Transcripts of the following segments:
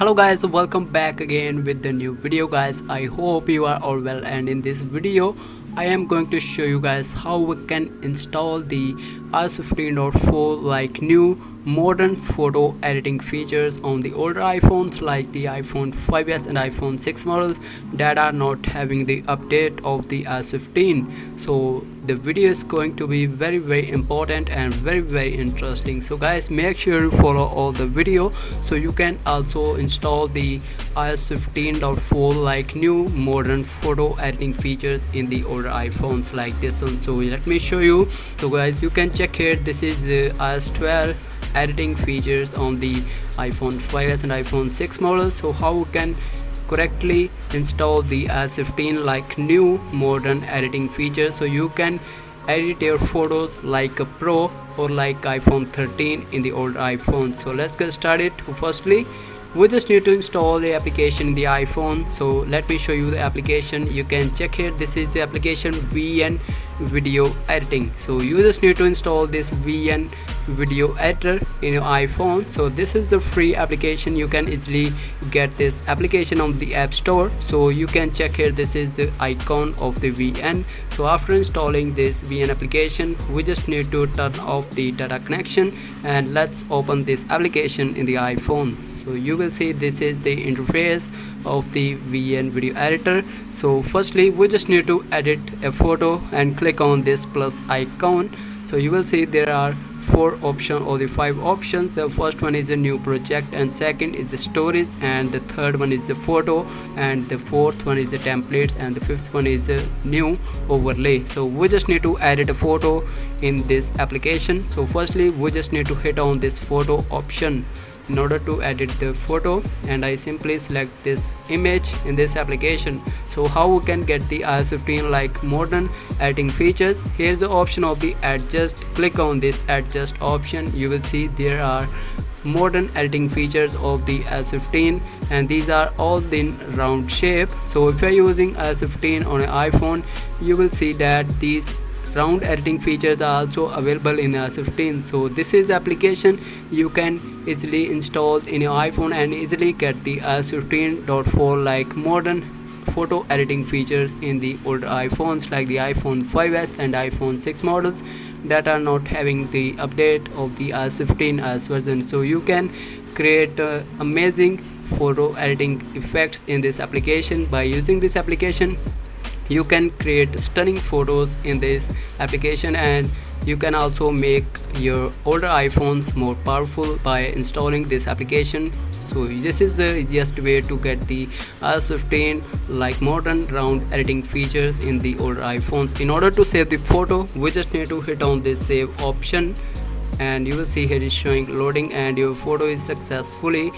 Hello guys, welcome back again with the new video. Guys, I hope you are all well, and in this video I am going to show you guys how we can install the iOS 15.4 like new modern photo editing features on the older iPhones like the iPhone 5s and iPhone 6 models that are not having the update of the iOS 15. So the video is going to be very important and very interesting. So guys, make sure you follow all the video so you can also install the iOS 15.4 like new modern photo editing features in the older iPhones like this one. So let me show you. So guys, you can check here, this is the iOS 12 editing features on the iPhone 5s and iPhone 6 models. So how we can correctly install the iOS 15 like new modern editing features, so you can edit your photos like a pro or like iPhone 13 in the old iPhone. So let's get started. Firstly, we just need to install the application in the iPhone. So let me show you the application. You can check here, this is the application VN video editing. So you just need to install this VN video editor in your iPhone. So this is a free application, you can easily get this application on the App Store. So you can check here, this is the icon of the VN. So after installing this VN application, we just need to turn off the data connection and let's open this application in the iPhone. So you will see this is the interface of the VN video editor. So firstly, we just need to edit a photo and click on this plus icon. So you will see there are four options or the five options. The first one is a new project, and second is the stories, and the third one is the photo, and the fourth one is the templates, and the fifth one is a new overlay. So we just need to edit a photo in this application. So firstly, we just need to hit on this photo option in order to edit the photo, and I simply select this image in this application. So how we can get the iOS 15 like modern editing features? Here's the option of the adjust. Click on this adjust option. You will see there are modern editing features of the iOS 15, and these are all in round shape. So if you're using iOS 15 on an iPhone, you will see that these round editing features are also available in iOS 15. So this is the application you can easily install in your iPhone and easily get the iOS 15.4 like modern photo editing features in the older iPhones like the iPhone 5s and iPhone 6 models that are not having the update of the iOS 15 iOS version. So you can create amazing photo editing effects in this application. By using this application, you can create stunning photos in this application, and you can also make your older iPhones more powerful by installing this application. So this is the easiest way to get the iOS 15 like modern round editing features in the older iPhones. In order to save the photo, we just need to hit on this save option, and you will see here is showing loading, and your photo is successfully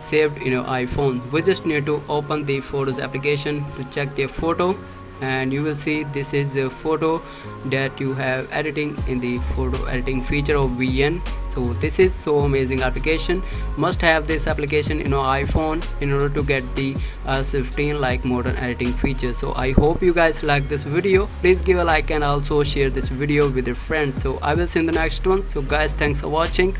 saved in your iPhone. We just need to open the photos application to check the photo, and you will see this is the photo that you have editing in the photo editing feature of VN. So this is so amazing application. Must have this application in your iPhone in order to get the iOS 15 like modern editing features. So I hope you guys like this video. Please give a like and also share this video with your friends. So I will see you in the next one. So guys, thanks for watching.